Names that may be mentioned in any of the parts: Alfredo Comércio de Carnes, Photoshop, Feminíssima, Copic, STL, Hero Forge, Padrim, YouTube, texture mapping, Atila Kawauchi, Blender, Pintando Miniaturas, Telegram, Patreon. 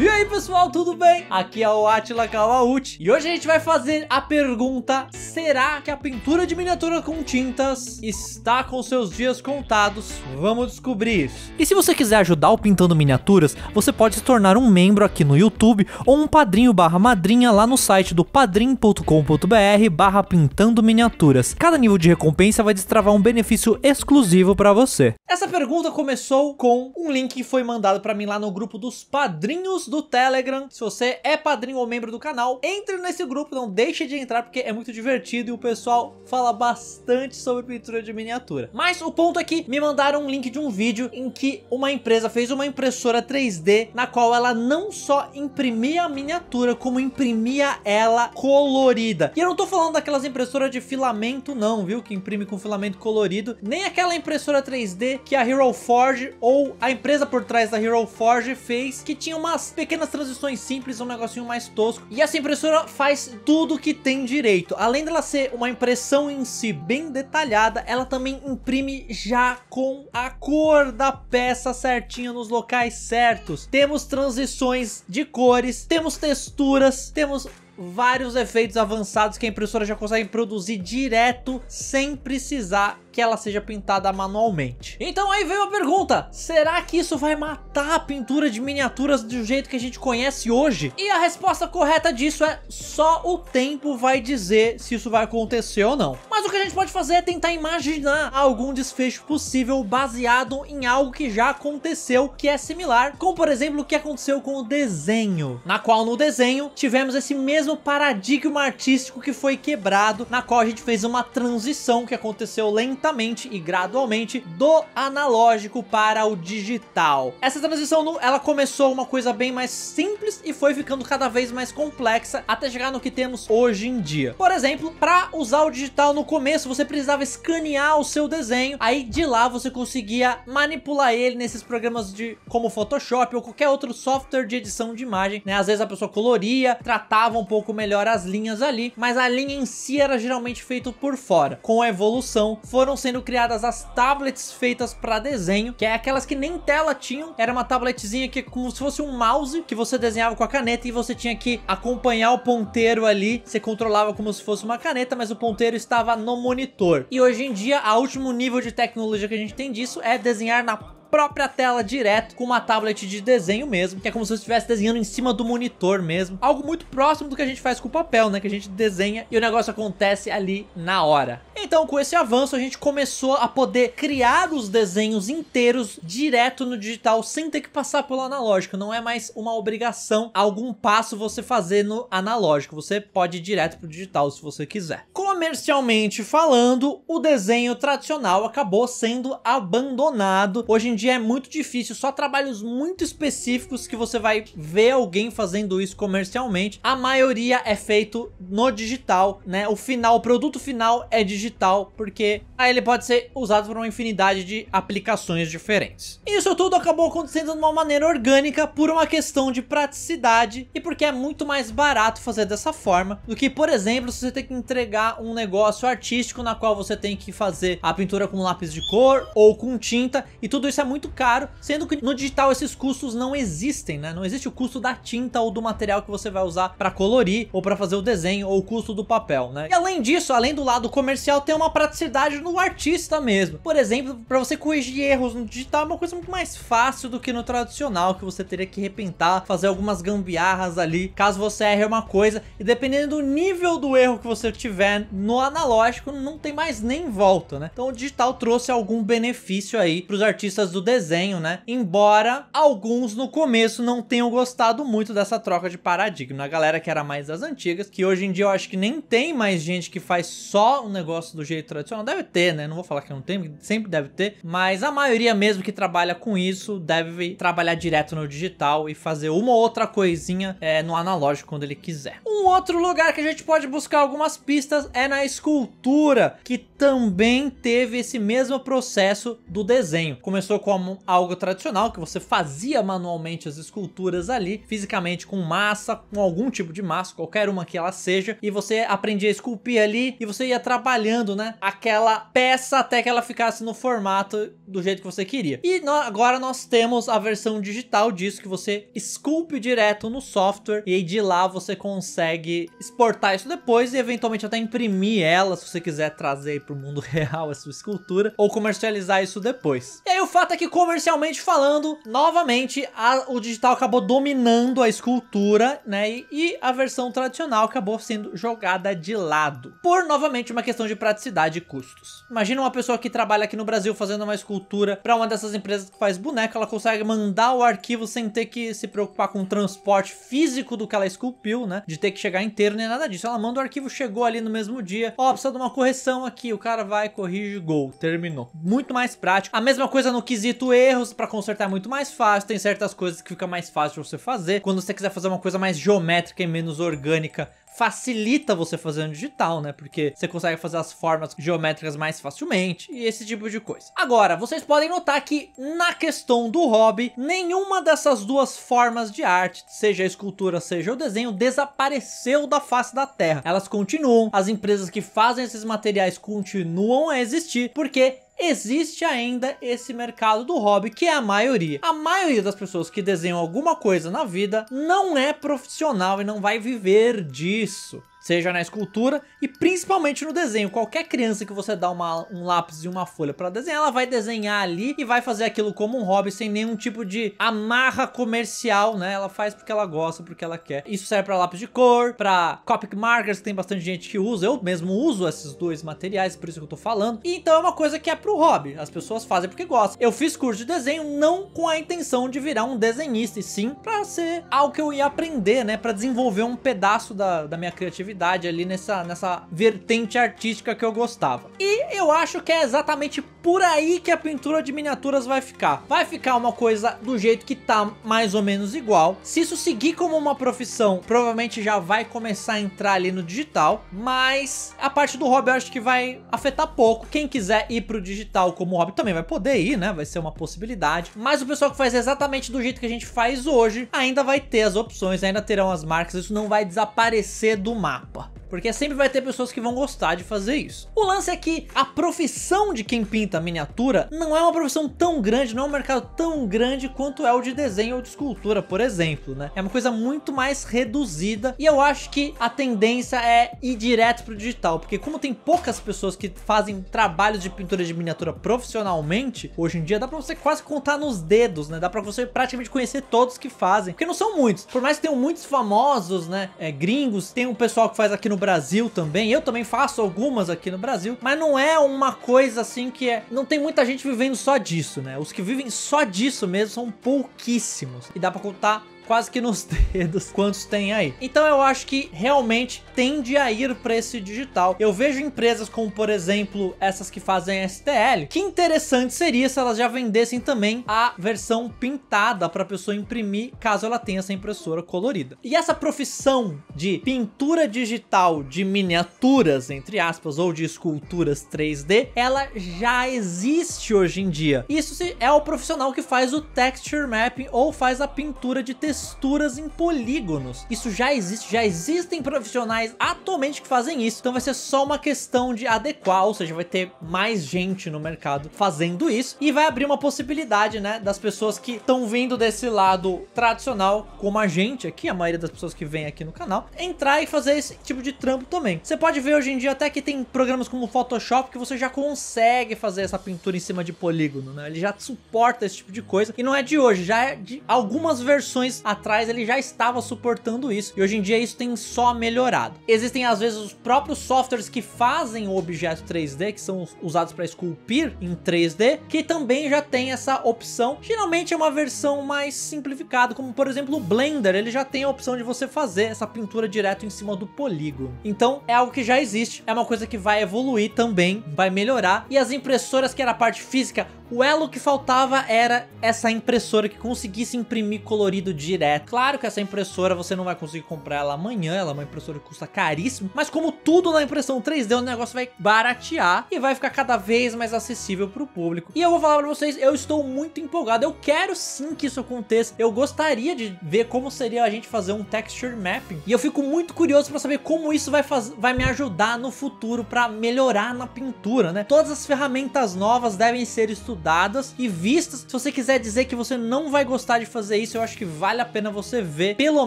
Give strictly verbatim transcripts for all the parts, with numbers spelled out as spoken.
E aí pessoal, tudo bem? Aqui é o Atila Kawauchi e hoje a gente vai fazer a pergunta: será que a pintura de miniatura com tintas está com seus dias contados? Vamos descobrir isso. E se você quiser ajudar o Pintando Miniaturas, você pode se tornar um membro aqui no YouTube ou um padrinho barra madrinha lá no site do padrim ponto com ponto br barra Pintando Miniaturas. Cada nível de recompensa vai destravar um benefício exclusivo para você. Essa pergunta começou com um link que foi mandado para mim lá no grupo dos padrinhos do Telegram. Se você é padrinho ou membro do canal, entre nesse grupo, não deixe de entrar porque é muito divertido e o pessoal fala bastante sobre pintura de miniatura. Mas o ponto é que me mandaram um link de um vídeo em que uma empresa fez uma impressora três D na qual ela não só imprimia a miniatura, como imprimia ela colorida. E eu não tô falando daquelas impressoras de filamento não, viu? Que imprime com filamento colorido, nem aquela impressora três D que a Hero Forge ou a empresa por trás da Hero Forge fez, que tinha umas pequenas transições simples, um negocinho mais tosco. E essa impressora faz tudo que tem direito. Além dela ser uma impressão em si bem detalhada, ela também imprime já com a cor da peça certinha nos locais certos. Temos transições de cores, temos texturas, temos vários efeitos avançados que a impressora já consegue produzir direto sem precisar que ela seja pintada manualmente. Então aí veio a pergunta: será que isso vai matar a pintura de miniaturas do jeito que a gente conhece hoje? E a resposta correta disso é: só o tempo vai dizer se isso vai acontecer ou não. Mas o que a gente pode fazer é tentar imaginar algum desfecho possível baseado em algo que já aconteceu, que é similar, como por exemplo o que aconteceu com o desenho, na qual no desenho tivemos esse mesmo paradigma artístico que foi quebrado, na qual a gente fez uma transição que aconteceu lentamente e gradualmente do analógico para o digital. Essa transição, ela começou uma coisa bem mais simples e foi ficando cada vez mais complexa até chegar no que temos hoje em dia. Por exemplo, para usar o digital no começo você precisava escanear o seu desenho, aí de lá você conseguia manipular ele nesses programas de como Photoshop ou qualquer outro software de edição de imagem, né? Às vezes a pessoa coloria, tratava um pouco melhor as linhas ali, mas a linha em si era geralmente feita por fora. Com a evolução foram sendo criadas as tablets feitas para desenho, que é aquelas que nem tela tinham, era uma tabletzinha que como se fosse um mouse, que você desenhava com a caneta e você tinha que acompanhar o ponteiro ali, você controlava como se fosse uma caneta, mas o ponteiro estava no monitor. E hoje em dia, o último nível de tecnologia que a gente tem disso é desenhar na própria tela direto com uma tablet de desenho mesmo, que é como se você estivesse desenhando em cima do monitor mesmo, algo muito próximo do que a gente faz com o papel, né, que a gente desenha e o negócio acontece ali na hora. Então com esse avanço a gente começou a poder criar os desenhos inteiros direto no digital sem ter que passar pelo analógico, não é mais uma obrigação algum passo você fazer no analógico, você pode ir direto pro digital se você quiser. Comercialmente falando, o desenho tradicional acabou sendo abandonado, hoje em dia é muito difícil, só trabalhos muito específicos que você vai ver alguém fazendo isso comercialmente. A maioria é feito no digital, né? O final, o produto final é digital, porque aí ele pode ser usado para uma infinidade de aplicações diferentes. Isso tudo acabou acontecendo de uma maneira orgânica, por uma questão de praticidade e porque é muito mais barato fazer dessa forma do que, por exemplo, se você tem que entregar um negócio artístico na qual você tem que fazer a pintura com lápis de cor ou com tinta, e tudo isso é muito caro, sendo que no digital esses custos não existem, né? Não existe o custo da tinta ou do material que você vai usar para colorir ou para fazer o desenho, ou o custo do papel, né? E além disso, além do lado comercial, tem uma praticidade no artista mesmo. Por exemplo, para você corrigir erros no digital é uma coisa muito mais fácil do que no tradicional, que você teria que repentar, fazer algumas gambiarras ali, caso você erre uma coisa, e dependendo do nível do erro que você tiver no analógico, não tem mais nem volta, né? Então o digital trouxe algum benefício aí para os artistas do desenho, né? Embora alguns no começo não tenham gostado muito dessa troca de paradigma, a galera que era mais das antigas, que hoje em dia eu acho que nem tem mais gente que faz só um negócio do jeito tradicional, deve ter, né? Não vou falar que não tem, sempre deve ter, mas a maioria mesmo que trabalha com isso deve trabalhar direto no digital e fazer uma ou outra coisinha é, no analógico quando ele quiser. Um outro lugar que a gente pode buscar algumas pistas é é na escultura, que também teve esse mesmo processo do desenho. Começou como algo tradicional, que você fazia manualmente as esculturas ali, fisicamente com massa, com algum tipo de massa, qualquer uma que ela seja, e você aprendia a esculpir ali e você ia trabalhando, né, aquela peça até que ela ficasse no formato do jeito que você queria. E no, agora nós temos a versão digital disso, que você esculpe direto no software e aí de lá você consegue exportar isso depois e eventualmente até imprimir ela, se você quiser trazer para o mundo real essa escultura ou comercializar isso depois. E aí o fato é que comercialmente falando, novamente a, o digital acabou dominando a escultura, né, e, e a versão tradicional acabou sendo jogada de lado, por novamente uma questão de praticidade e custos. Imagina uma pessoa que trabalha aqui no Brasil fazendo uma escultura para uma dessas empresas que faz boneca, ela consegue mandar o arquivo sem ter que se preocupar com o transporte físico do que ela esculpiu, né, de ter que chegar inteiro nem nada disso. Ela manda o arquivo, chegou ali no mesmo dia, ó, oh, precisa de uma correção aqui, o cara vai, corrige, gol, terminou. Muito mais prático. A mesma coisa no quesito erros, para consertar é muito mais fácil, tem certas coisas que fica mais fácil de você fazer. Quando você quiser fazer uma coisa mais geométrica e menos orgânica, facilita você fazer no digital, né? Porque você consegue fazer as formas geométricas mais facilmente e esse tipo de coisa. Agora, vocês podem notar que na questão do hobby, nenhuma dessas duas formas de arte, seja a escultura, seja o desenho, desapareceu da face da terra. Elas continuam, as empresas que fazem esses materiais continuam a existir, porque existe ainda esse mercado do hobby, que é a maioria. A maioria das pessoas que desenham alguma coisa na vida não é profissional e não vai viver disso. Seja na escultura e principalmente no desenho. Qualquer criança que você dá uma, um lápis e uma folha para desenhar, ela vai desenhar ali e vai fazer aquilo como um hobby, sem nenhum tipo de amarra comercial, né? Ela faz porque ela gosta, porque ela quer. Isso serve para lápis de cor, para Copic Markers, que tem bastante gente que usa. Eu mesmo uso esses dois materiais, por isso que eu tô falando. E então é uma coisa que é pro hobby. As pessoas fazem porque gostam. Eu fiz curso de desenho não com a intenção de virar um desenhista, e sim para ser algo que eu ia aprender, né? Para desenvolver um pedaço da, da minha criatividade ali nessa, nessa vertente artística que eu gostava. E eu acho que é exatamente por aí que a pintura de miniaturas vai ficar. Vai ficar uma coisa do jeito que tá mais ou menos igual. Se isso seguir como uma profissão, provavelmente já vai começar a entrar ali no digital, mas a parte do hobby eu acho que vai afetar pouco. Quem quiser ir pro digital como hobby também vai poder ir, né? Vai ser uma possibilidade. Mas o pessoal que faz exatamente do jeito que a gente faz hoje, ainda vai ter as opções, ainda terão as marcas, isso não vai desaparecer do mapa. Porque sempre vai ter pessoas que vão gostar de fazer isso. O lance é que a profissão de quem pinta miniatura não é uma profissão tão grande, não é um mercado tão grande quanto é o de desenho ou de escultura, por exemplo, né? É uma coisa muito mais reduzida e eu acho que a tendência é ir direto pro digital, porque como tem poucas pessoas que fazem trabalhos de pintura de miniatura profissionalmente, hoje em dia dá pra você quase contar nos dedos, né? Dá pra você praticamente conhecer todos que fazem, porque não são muitos. Por mais que tenham muitos famosos, né? É, gringos, tem um pessoal que faz aqui no Brasil também, eu também faço algumas aqui no Brasil, mas não é uma coisa assim que é, não tem muita gente vivendo só disso, né? Os que vivem só disso mesmo são pouquíssimos e dá pra contar quase que nos dedos quantos tem aí. Então eu acho que realmente tende a ir para esse digital. Eu vejo empresas como, por exemplo, essas que fazem S T L. Que interessante seria se elas já vendessem também a versão pintada para a pessoa imprimir, caso ela tenha essa impressora colorida. E essa profissão de pintura digital de miniaturas, entre aspas, ou de esculturas três D, ela já existe hoje em dia. Isso é o profissional que faz o texture mapping ou faz a pintura de textura texturas em polígonos. Isso já existe, já existem profissionais atualmente que fazem isso, então vai ser só uma questão de adequar, ou seja, vai ter mais gente no mercado fazendo isso e vai abrir uma possibilidade, né, das pessoas que estão vindo desse lado tradicional, como a gente aqui, a maioria das pessoas que vem aqui no canal, entrar e fazer esse tipo de trampo também. Você pode ver hoje em dia até que tem programas como o Photoshop que você já consegue fazer essa pintura em cima de polígono, né? Ele já suporta esse tipo de coisa e não é de hoje, já é de algumas versões atrás ele já estava suportando isso e hoje em dia isso tem só melhorado. Existem às vezes os próprios softwares que fazem o objeto três D, que são usados para esculpir em três D, que também já tem essa opção. Geralmente é uma versão mais simplificada, como por exemplo o Blender, ele já tem a opção de você fazer essa pintura direto em cima do polígono. Então é algo que já existe, é uma coisa que vai evoluir também, vai melhorar, e as impressoras que era a parte física O elo que faltava era essa impressora que conseguisse imprimir colorido direto. Claro que essa impressora você não vai conseguir comprar ela amanhã, ela é uma impressora que custa caríssimo, mas como tudo na impressão três D, o negócio vai baratear e vai ficar cada vez mais acessível para o público. E eu vou falar para vocês, eu estou muito empolgado, eu quero sim que isso aconteça, eu gostaria de ver como seria a gente fazer um texture mapping, e eu fico muito curioso para saber como isso vai, faz... vai me ajudar no futuro para melhorar na pintura, né? Todas as ferramentas novas devem ser estudadas dadas e vistas. Se você quiser dizer que você não vai gostar de fazer isso, eu acho que vale a pena você ver, pelo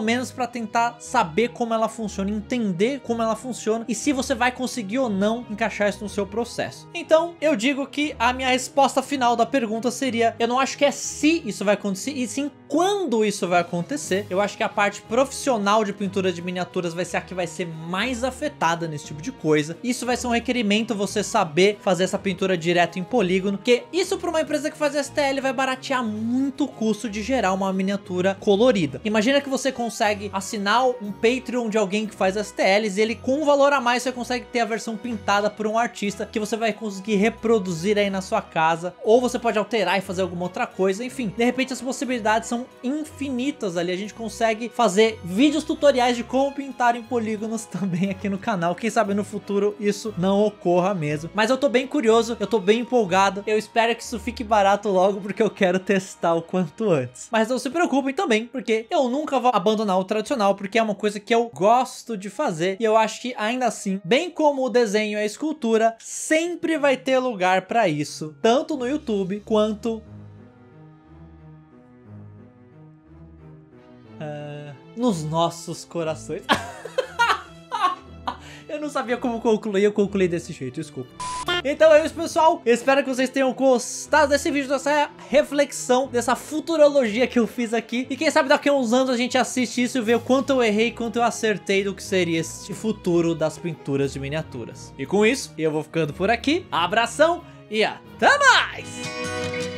menos para tentar saber como ela funciona, entender como ela funciona e se você vai conseguir ou não encaixar isso no seu processo. Então eu digo que a minha resposta final da pergunta seria, eu não acho que é se isso vai acontecer e sim quando isso vai acontecer. Eu acho que a parte profissional de pintura de miniaturas vai ser a que vai ser mais afetada nesse tipo de coisa. Isso vai ser um requerimento, você saber fazer essa pintura direto em polígono, que isso para uma empresa que faz S T L vai baratear muito o custo de gerar uma miniatura colorida. Imagina que você consegue assinar um Patreon de alguém que faz S T Ls e ele, com um valor a mais, você consegue ter a versão pintada por um artista que você vai conseguir reproduzir aí na sua casa, ou você pode alterar e fazer alguma outra coisa. Enfim, de repente as possibilidades são infinitas ali. A gente consegue fazer vídeos tutoriais de como pintar em polígonos também aqui no canal. Quem sabe no futuro isso não ocorra mesmo. Mas eu tô bem curioso, eu tô bem empolgado, eu espero que isso fique barato logo, porque eu quero testar o quanto antes. Mas não se preocupem também, porque eu nunca vou abandonar o tradicional, porque é uma coisa que eu gosto de fazer, e eu acho que ainda assim, bem como o desenho e a escultura, sempre vai ter lugar para isso, tanto no YouTube quanto uh, nos nossos corações. Eu não sabia como concluir, eu concluí desse jeito, desculpa. Então é isso, pessoal, espero que vocês tenham gostado desse vídeo, dessa reflexão, dessa futurologia que eu fiz aqui. E quem sabe daqui a uns anos a gente assiste isso e vê o quanto eu errei, quanto eu acertei do que seria este futuro das pinturas de miniaturas. E com isso, eu vou ficando por aqui, abração e até mais!